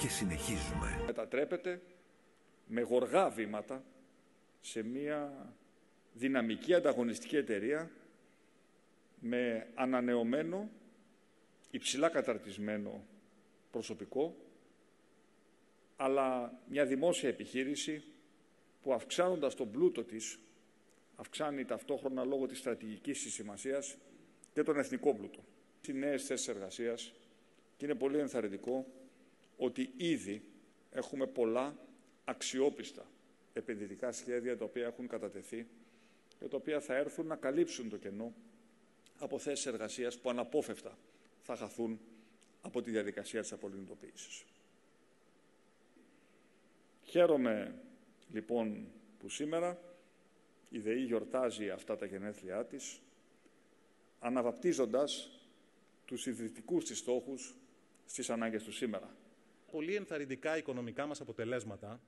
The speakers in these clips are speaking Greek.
και συνεχίζουμε. Μετατρέπεται με γοργά βήματα σε μια δυναμική ανταγωνιστική εταιρεία με ανανεωμένο, υψηλά καταρτισμένο προσωπικό, αλλά μια δημόσια επιχείρηση που αυξάνοντας τον πλούτο της, αυξάνει ταυτόχρονα λόγω της στρατηγικής της σημασίας και τον εθνικό πλούτο. Είναι νέες θέσεις εργασίας και είναι πολύ ενθαρρυντικό ότι ήδη έχουμε πολλά αξιόπιστα επενδυτικά σχέδια τα οποία έχουν κατατεθεί και τα οποία θα έρθουν να καλύψουν το κενό από θέσεις εργασίας που αναπόφευκτα θα χαθούν από τη διαδικασία της απολιγνητοποίησης. Χαίρομαι λοιπόν που σήμερα η ΔΕΗ γιορτάζει αυτά τα γενέθλιά της, αναβαπτίζοντας τους ιδρυτικούς της στόχους στις ανάγκες του σήμερα. Πολύ ενθαρρυντικά οικονομικά μας αποτελέσματα,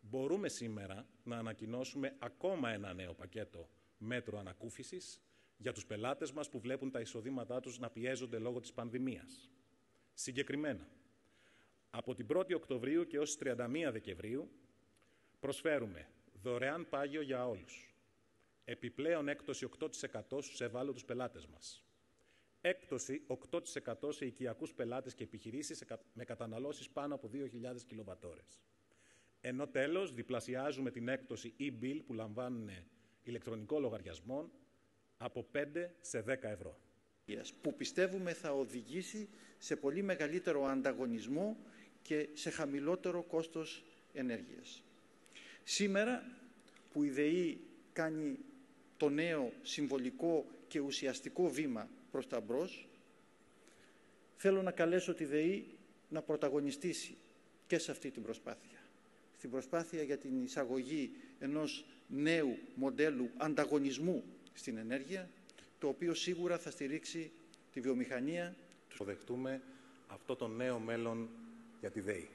μπορούμε σήμερα να ανακοινώσουμε ακόμα ένα νέο πακέτο μέτρο ανακούφισης για τους πελάτες μας που βλέπουν τα εισοδήματά τους να πιέζονται λόγω της πανδημίας. Συγκεκριμένα, από την 1η Οκτωβρίου και έως 31 Δεκεμβρίου προσφέρουμε δωρεάν πάγιο για όλους, επιπλέον έκπτωση 8% στους ευάλωτους πελάτες μας, έκπτωση 8% σε οικιακούς πελάτες και επιχειρήσεις με καταναλώσεις πάνω από 2.000 κιλοβατόρες. Ενώ τέλος διπλασιάζουμε την έκπτωση e-bill που λαμβάνουν ηλεκτρονικών λογαριασμών από 5 σε 10 ευρώ. Που πιστεύουμε θα οδηγήσει σε πολύ μεγαλύτερο ανταγωνισμό και σε χαμηλότερο κόστος ενέργειας. Σήμερα που η ΔΕΗ κάνει το νέο συμβολικό και ουσιαστικό βήμα προς τα μπρος, θέλω να καλέσω τη ΔΕΗ να πρωταγωνιστήσει και σε αυτή την προσπάθεια. Στην προσπάθεια για την εισαγωγή ενός νέου μοντέλου ανταγωνισμού στην ενέργεια, το οποίο σίγουρα θα στηρίξει τη βιομηχανία. Αποδεχτούμε αυτό το νέο μέλλον για τη ΔΕΗ.